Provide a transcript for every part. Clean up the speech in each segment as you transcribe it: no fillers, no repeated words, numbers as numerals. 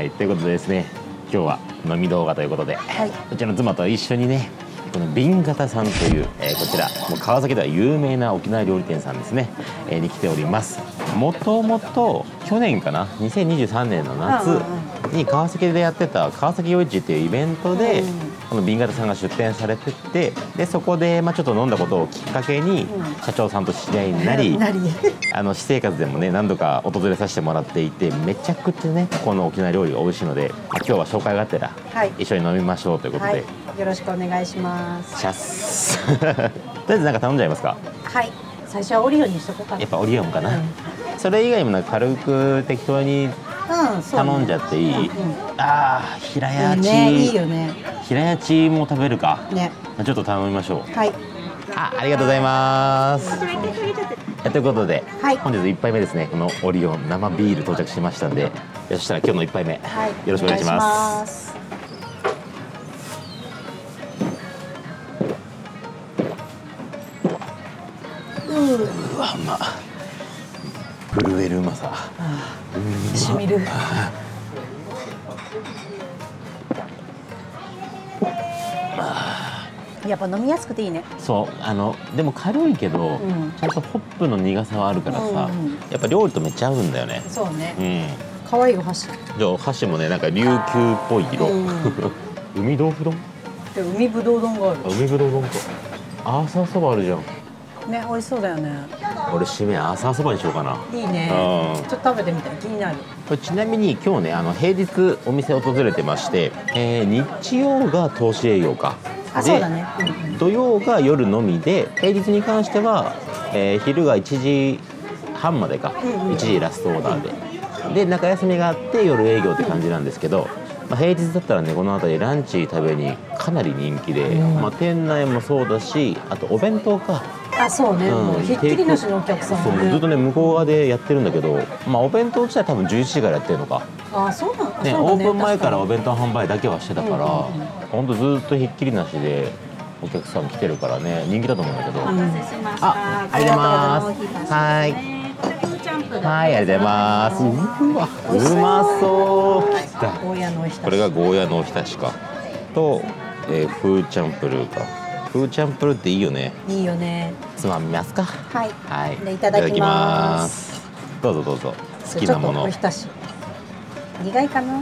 はい、ということでですね、今日は飲み動画ということで、はい、うちの妻と一緒にね、この紅型さんという、こちらもう川崎では有名な沖縄料理店さんですね、に来ております。もともと去年かな、2023年の夏に川崎でやってた川崎夜市っていうイベントで、この紅型さんが出店されてて、でそこでまあちょっと飲んだことをきっかけに社長さんと知り合いになり、私生活でもね何度か訪れさせてもらっていて、めちゃくちゃねこの沖縄料理が美味しいので、今日は紹介があったら一緒に飲みましょうということで、よろしくお願いします。シャス。とりあえずなんか頼んじゃいますか。はい。最初はオリオンにしとこうかな。やっぱオリオンかな。それ以外もなんか軽く適当に頼んじゃっていい。ああ、平屋チー。いいよね。平屋チーも食べるか。ね。ちょっと頼みましょう。はい。ありがとうございます。ということで、本日1杯目ですね。このオリオン生ビール到着しましたんで、そしたら今日の1杯目、よろしくお願いします。うわ、まあ震えるうまさ、しみる。やっぱ飲みやすくていいね。そう、でも軽いけど、ちゃんとホップの苦さはあるからさ、やっぱ料理とめっちゃ合うんだよね。そうね。可愛いお箸。じゃあお箸もね、なんか琉球っぽい色。海豆腐丼？で、海ぶどう丼がある。海ぶどう丼か。アーサーそばあるじゃん。ね、美味しそうだよね。俺締めアーサーそばにしようかな。いいね。ちょっと食べてみたい、気になる。これちなみに今日ね、平日お店を訪れてまして、日曜が通し営業か。あ、そうだね。土曜が夜のみで、平日に関しては、昼が1時半までか、1時ラストオーダーで。で中休みがあって夜営業って感じなんですけど。まあ平日だったらね、この辺りランチ食べにかなり人気で、まあ店内もそうだし、あとお弁当か。あ、そうね、もうひっきりなしのお客さんね。そう、ずっとね向こう側でやってるんだけど、まあお弁当自体多分11時からやってるのか。あ、そうなんだね。オープン前からお弁当販売だけはしてたから、本当ずっとひっきりなしでお客さん来てるからね、人気だと思うんだけど。お待たせしました。あ、ありがとうございます。はい。はい、ありがとうございます。うまそう。来た。これがゴーヤのおひたしかと、フーチャンプルーか。フーチャンプルーっていいよね。いいよね。つまみますか。はい。はい。いただきます。どうぞどうぞ。好きなもの。おひたし。苦いかな。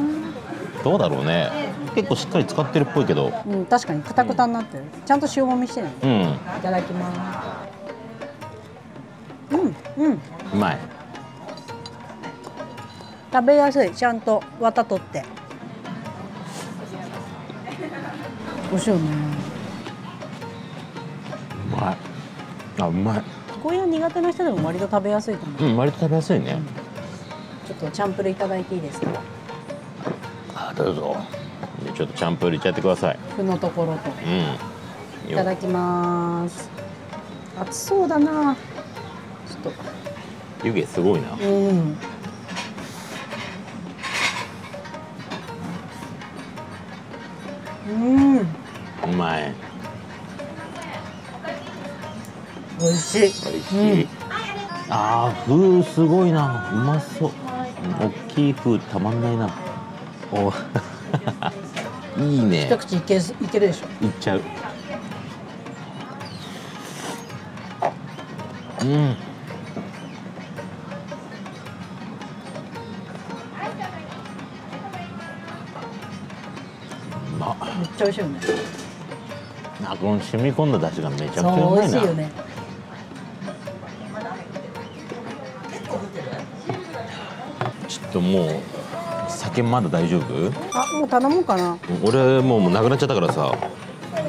どうだろうね。結構しっかり使ってるっぽいけど。うん、確かにクタクタになってる。ちゃんと塩もみしてない。うん。いただきます。うん、うん。うまい。食べやすい、ちゃんと綿取って。美味しいよね。うまい。あ、うまい。ゴーヤ苦手な人でも割と食べやすいと思う。うん、割と食べやすいね。ちょっとチャンプルいただいていいですか。あ、どうぞ。ちょっとチャンプルいっちゃってください。ふのところと。うん。いただきます。熱そうだな。ちょっと。湯気すごいな。うん。うん、うまい。美味しい。美味しい。ああ、風すごいな。うまそう。大きい風たまんないな。お、いいね。一口いけるでしょ。いっちゃう。うん。めっちゃ美味しいよね。あ、この染み込んだ出汁がめちゃくちゃうまいな。美味しいよね。ちょっともう酒まだ大丈夫？あ、もう頼もうかな。俺もうなくなっちゃったからさ。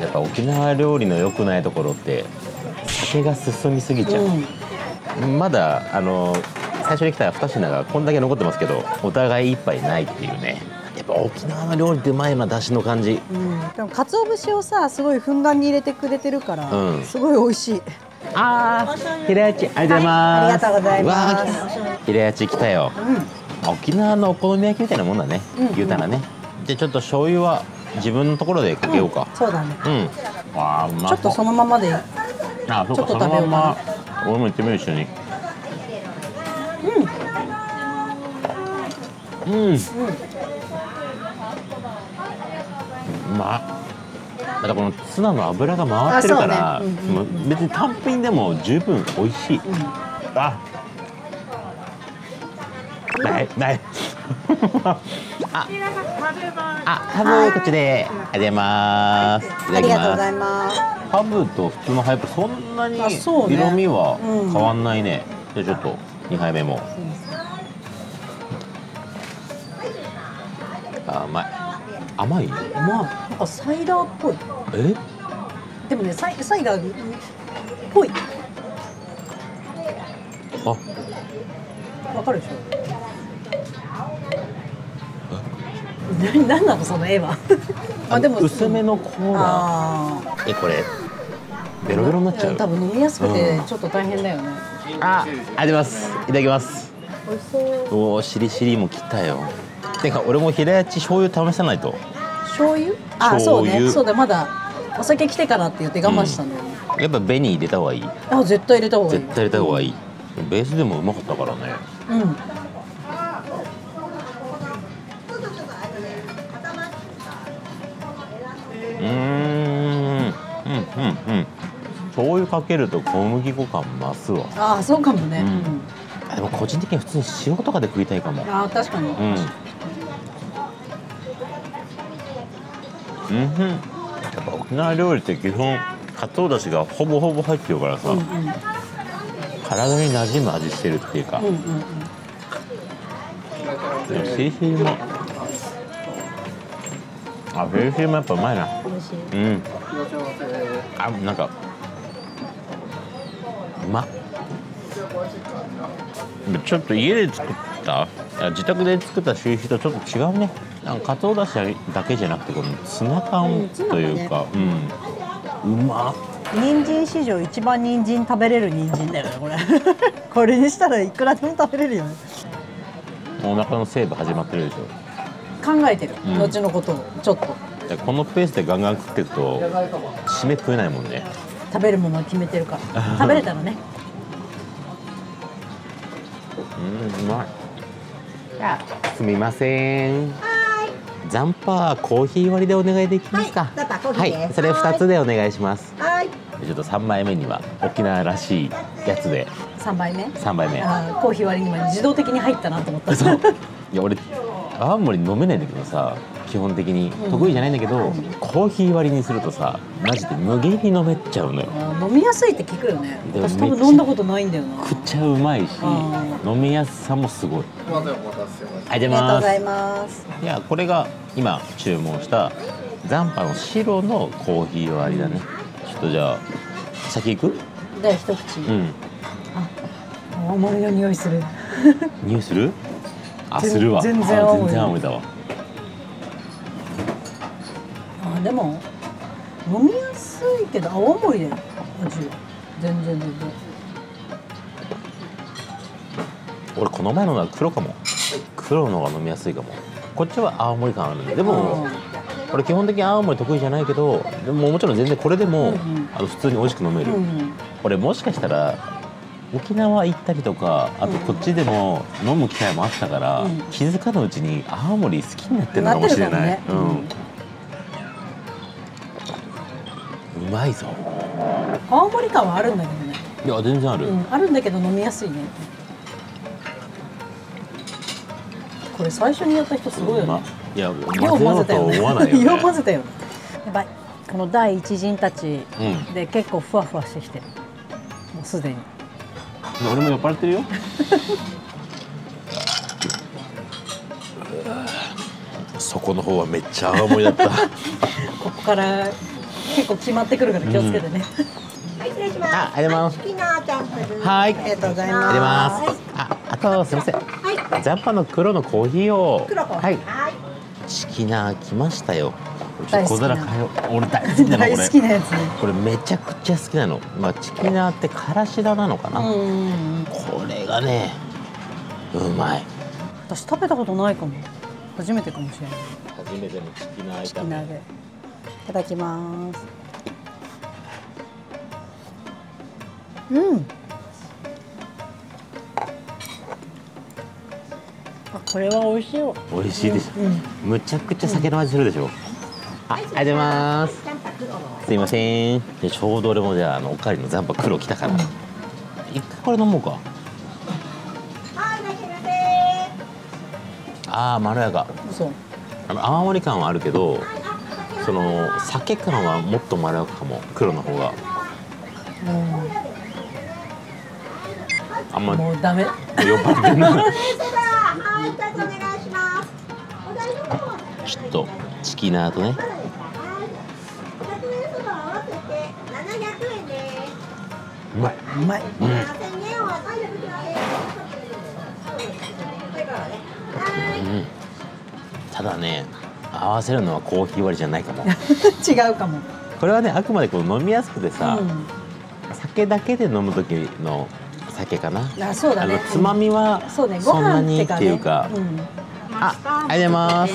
やっぱ沖縄料理の良くないところって酒が進みすぎちゃう。うん、まだ最初に来た2品がこんだけ残ってますけど、お互い一杯ないっていうね。沖縄の料理ってうまいな、出汁の感じ。うん、でも鰹節をさ、すごいふんだんに入れてくれてるから、うん、すごい美味しい。ああ、ひらやち、ありがとうございます。ありがとうございます。ひらやち来たよ。うん、沖縄のお好み焼きみたいなもんだね。うんうん、言うたらね。じゃちょっと醤油は自分のところでかけようか。うん、そうだね。うん。わあ、うまそう。ちょっとそのままで。あ、そうか、そのまま。俺も行ってみる、一緒に。うん。うん。うん。またこのツナの油が回ってるから、別に単品でも十分美味しい。あ、ない。ハブこっちであげます。ありがとうございます。ハブと普通のハブそんなに色味は変わんないね。じゃあちょっと2杯目も。甘い。まあなんかサイダーっぽい。え？でもねサイダーっぽい。あ、わかるでしょ。何なのその絵は。あ、でも薄めのコーラ。これベロベロになっちゃう。多分飲みやすくてちょっと大変だよね。あります。いただきます。美味しそう。しりしりも来たよ。てか俺も平やち醤油試さないと。醤油？あ、そうね。そうだ、まだお酒来てからって言って我慢したんだよね。やっぱ紅入れた方がいい。あ、絶対入れた方がいい。絶対入れた方がいい。ベースでもうまかったからね。うん。醤油かけると小麦粉感増すわ。あ、そうかもね。でも個人的に普通に塩とかで食いたいかも。あ、確かに。やっぱ沖縄料理って基本鰹だしがほぼほぼ入ってるからさ、体に馴染む味してるっていうか。でもしりしりもしりしりもやっぱうまいな。なんかうまっ。ちょっと家で作った自宅で作ったしりしりとちょっと違うね。かつおだしだけじゃなくてこのツナ缶というか、うまっ。人参史上一番人参食べれる人参だよねこれ。これにしたらいくらでも食べれるよね。お腹のセーブ始まってるでしょ。考えてる、後のことをちょっと。このペースでガンガン食っていくと締め食えないもんね。食べるものは決めてるから食べれたらね。うまい。じゃあすみません、ザンパーコーヒー割りでお願いできますか。はい、それ2つでお願いします。はい、ちょっと3枚目には沖縄らしいやつで。3杯目コーヒー割りに今自動的に入ったなと思った。いや俺青森飲めないんだけどさ、基本的に得意じゃないんだけど、コーヒー割りにするとさマジで無限に飲めちゃうのよ。飲みやすいって聞くよね。私多分飲んだことないんだよな。くっちゃうまいし飲みやすさもすごい。ありがとうございます。いやこれが今注文したザンパの白のコーヒー割りだね。ちょっとじゃあ先行く？じゃあ一口。あ、青森の匂いする。匂いする？あ、するわ。全然青森だわ。でも飲みやすいけど青森で味は全然。俺この前のは黒かも。黒の方が飲みやすいかも。こっちは青森感あるんで。でも俺基本的に青森得意じゃないけど、でももちろん全然これでも普通に美味しく飲める。俺もしかしたら沖縄行ったりとか、あとこっちでも飲む機会もあったから気づかぬうちに青森好きになってるのかもしれない。うまいぞ。青森感はあるんだけどね。いや全然ある、あるんだけど飲みやすいね。これ最初にやった人すごいよね。いやよう混ぜたよね。よう混ぜたよね。やばい、この第一陣たちで結構ふわふわしてきてる、もうすでに。俺も酔っ払ってるよ。そこの方はめっちゃ青森だった。ここから結構決まってくるから気をつけてね。はい、失礼します。あ、あります。はい、ありがとうございます。あとすみません。はい。ジャンパの黒のコーヒーを。はい。チキナー来ましたよ。小皿買よ。俺大好きなの。大好きなやつね。これめちゃくちゃ好きなの。まあチキナーってからしだなのかな。これがね、うまい。私食べたことないかも。初めてかもしれない。初めてのチキナー。チキナーで。いただきます。これは美味しいよ。美味しいでしょ。むちゃくちゃ酒の味するでしょ。ありがとうございます。すいません。でちょうど俺もじゃあおかわりの残波黒来たから。一回これ飲もうか。ああまろやか。そう。泡盛感はあるけど、その酒感はもっとまろやかかも。黒の方が。あんまもうダメ。酔っ払ってんな。ちょっとチキナーとね。うまい。うまい。うん。ただね、合わせるのはコーヒー割りじゃないかも。違うかも。これはね、あくまでこう飲みやすくてさ、酒だけで飲む時の酒かな。あ、そうだね。つまみはそんなにっていうか。あ、ありがとうございます。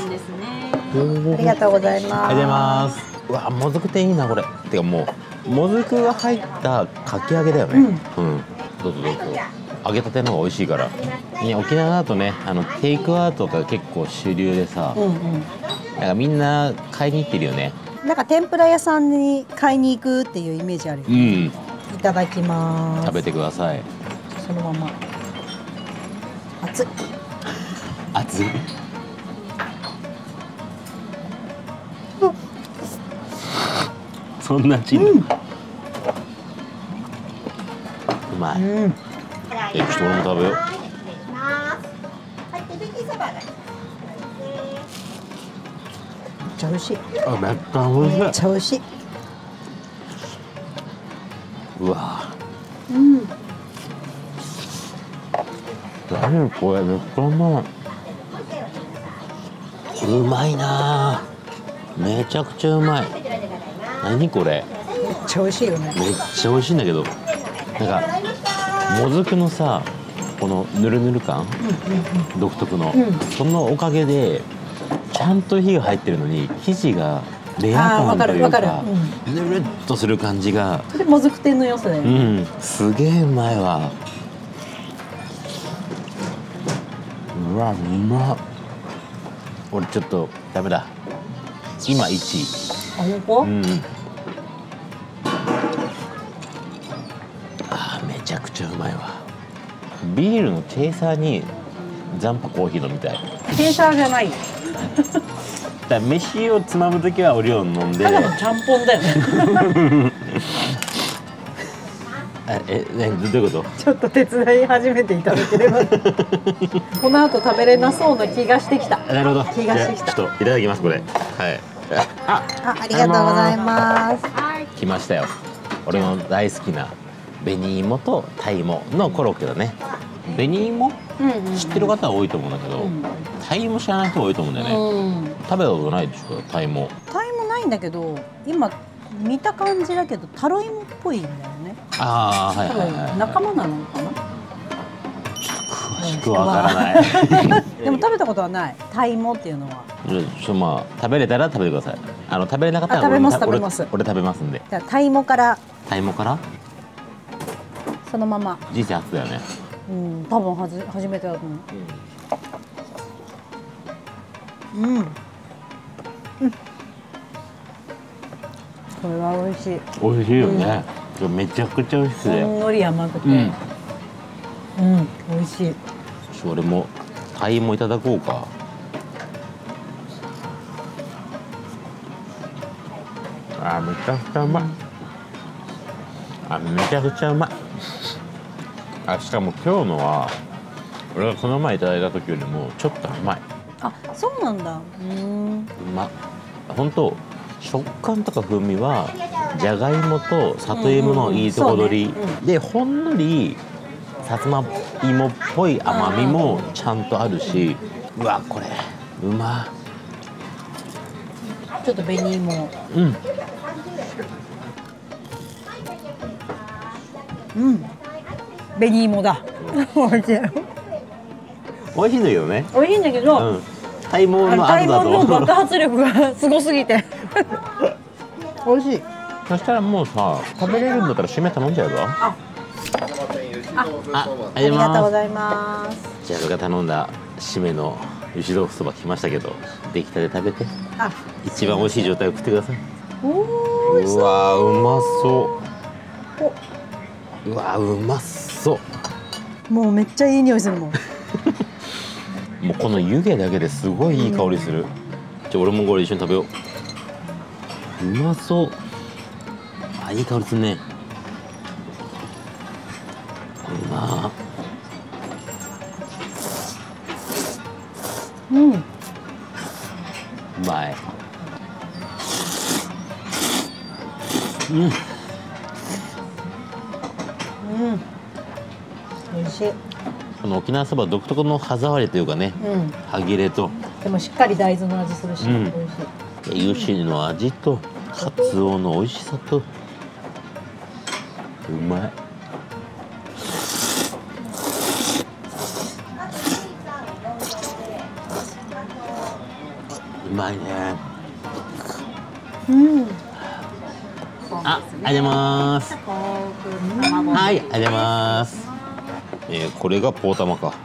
ありがとうございます。ありがとうございます。うわ、もずく天いいなこれ。てかもうもずくが入ったかき揚げだよね。うん。どうぞどうぞ。揚げたての方が美味しいから。ね、沖縄だとね、テイクアウトが結構主流でさ、だからみんな買いに行ってるよね。なんか天ぷら屋さんに買いに行くっていうイメージあるよね。うん。いただきます。食べてください。そのまま。熱い。熱い。そんなチーム。うまい。ちょっと俺も食べよう。めっちゃ美味しい。あ、めっちゃ美味しい。めっちゃ美味しい。うわ。うん。何これ、めっちゃうまい。これうまいな。めちゃくちゃうまい。何これめっちゃ美味しいよね。めっちゃ美味しいんだけど、なんかもずくのさ、このぬるぬる感独特の、そのおかげでちゃんと火が入ってるのに生地がレア感というかぬるっとする感じが、それもずく天の良さだよね。うん、すげえうまいわ。うわ、うまっ。俺ちょっとダメだ今1位。あ、ほんと？うん。あー、めちゃくちゃうまいわ。ビールのチェイサーに残波コーヒー飲みたい。チェイサーじゃない。だ、飯をつまむときはお料理飲んで。ただのちゃんぽんだよね。どういうこと？ちょっと手伝い始めていただければ。この後食べれなそうな気がしてきた。なるほど。気がしてきた。ちょっといただきますこれ。はい。ありがとうございます。来ましたよ。俺の大好きな紅芋と鯛芋のコロッケだね。紅芋知ってる方は多いと思うんだけど、鯛芋知らない人多いと思うんだよね。食べたことないでしょ鯛芋。鯛芋ないんだけど、今見た感じだけどタロイモっぽいんだよね。ああ、はいはいはい。仲間なのかな。ちょっと詳しくわからない。でも食べたことはない鯛芋っていうのは。まあ食べれたら食べてください。食べれなかったら俺食べますんで。じゃあ鯛芋から。鯛芋からそのまま。人生初だよね。うん、多分初めてだと思う。うん、うん、これは美味しい。美味しいよね。めちゃくちゃ美味しくてほんのり甘くて、うん、美味しい。俺も鯛芋いただこうか。あ、めちゃくちゃうまい。あ、めちゃくちゃうまい。あ、しかも今日のは俺がこの前いただいた時よりもちょっと甘い。あ、そうなんだ。うまっ。ほんと食感とか風味はじゃがいもと里芋のいいとこ取りで、ほんのりさつまいもっぽい甘みもちゃんとあるし、うわ、これうまっ。ちょっと紅芋。うん。うん。紅芋だ。美味しい。美味しいんだけどね。美味しいんだけど。鯛芋の圧だと。鯛芋の爆発力がすごすぎて。美味しい。そしたらもうさ、食べれるんだったら締め頼んじゃうぞ。あ、ありがとうございます。じゃあ僕が頼んだ締めの石豆腐そば来ましたけど、出来たて食べて、一番美味しい状態を食ってください。うわうまそう。うわうまそう。もうめっちゃいい匂いするもん。もうこの湯気だけですごいいい香りする。じゃあ俺もこれ一緒に食べよう。うまそう。あ、いい香りするね。うまー。うん、うまい。うん、うん、美味しい。この沖縄そば独特の歯触りというかね、うん、歯切れと。でもしっかり大豆の味するし、うん、美味しい。ゆしの味と、かつおの美味しさと。うまい。うまいね。うん。あ、ありがとうございます。はい、ありがとうございます。これがポー玉か。こ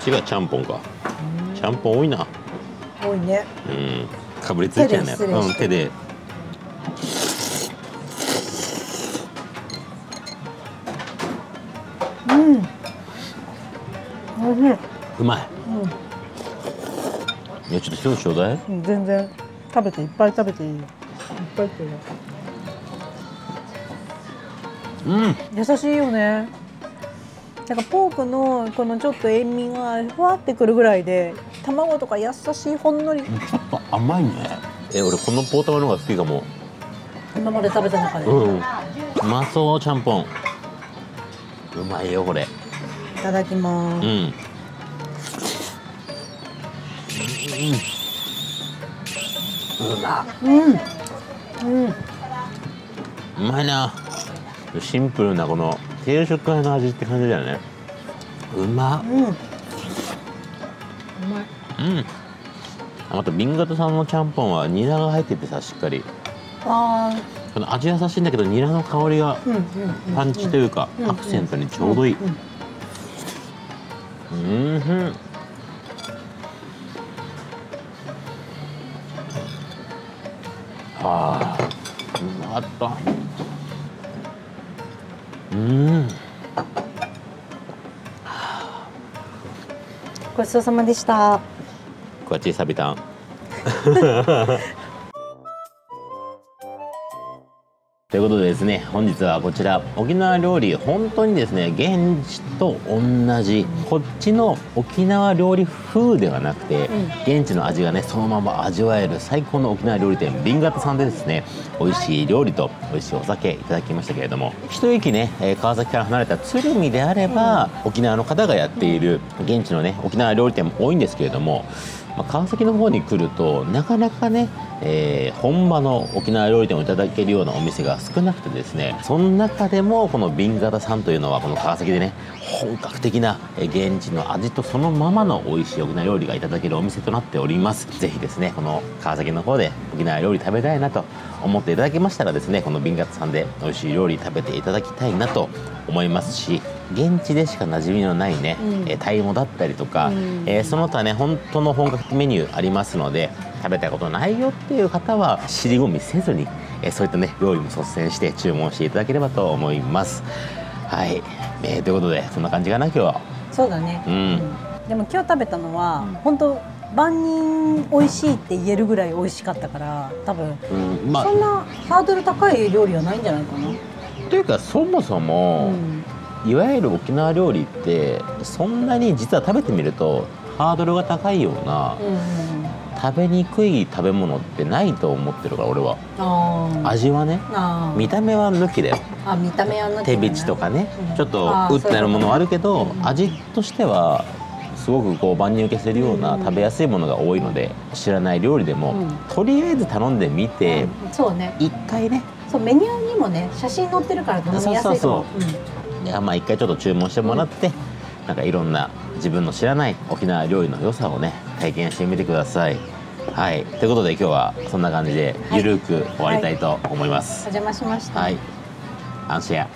っちがちゃんぽんか。ちゃんぽん多いな。多いね。うん、かぶりついちゃうね。うん、手で。うん。美味しい。うまい。うん。いや、ちょっと一つちょうだい。全然食べて、いっぱい食べていいよ。いっぱい食べていいよ。うん、優しいよね。なんかポークのこのちょっと塩味がふわってくるぐらいで、卵とか優しいほんのり。ちょっと甘いね。俺このポー玉の方が好きかも。今まで食べた中で。うん。うまそう、ちゃんぽん。うまいよ、これ。いただきます。うん。うん、うまいな。シンプルなこの定食会の味って感じだよね。うま、うん、うまい。うん。あ、また紅型さんのちゃんぽんはニラが入っててさ、しっかり。ああ。この味優しいんだけど、ニラの香りがパンチというかアクセントにちょうどいい。うん。ああ、うまかった。うん。ごちそうさまでした。こっちサビタン。ということでですね、本日はこちら沖縄料理、本当にですね、現地と同じ、こっちの沖縄料理風ではなくて、現地の味がねそのまま味わえる最高の沖縄料理店紅型さんでですね、美味しい料理と美味しいお酒いただきましたけれども、一駅ね川崎から離れた鶴見であれば、沖縄の方がやっている現地のね沖縄料理店も多いんですけれども、川崎の方に来るとなかなかね、本場の沖縄料理店をいただけるようなお店が少なくてですね、その中でもこの紅型さんというのは、この川崎でね本格的な現地の味とそのままの美味しい沖縄料理がいただけるお店となっております。ぜひですね、この川崎の方で沖縄料理食べたいなと思っていただけましたらですね、この紅型さんで美味しい料理食べていただきたいなと思いますし、現地でしか馴染みのないね、タイ語だったりとか、その他ね本当の本格的メニューありますので、食べたことないよっていう方は尻込みせずに、そういったね料理も率先して注文していただければと思います。はい、ということでそんな感じかな今日は。そうだね、うん、でも今日食べたのは、本当万人美味しいって言えるぐらい美味しかったから、多分、そんなハードル高い料理はないんじゃないかな。というかそもそも、いわゆる沖縄料理ってそんなに実は食べてみるとハードルが高いような、食べにくい食べ物ってないと思ってるから俺は。味はね、見た目は抜きだよ。見た目は抜き、手びちとかね、ちょっとうってなるものはあるけど、味としてはすごくこう万人受けするような食べやすいものが多いので、知らない料理でもとりあえず頼んでみて、一回ね、そう、メニューにもね写真載ってるから飲みやすいと思う。まあ一回ちょっと注文してもらって、なんかいろんな自分の知らない沖縄料理の良さをね体験してみてください。はい、ということで今日はそんな感じでゆるく終わりたいと思います。お邪魔しました。はい、安心や。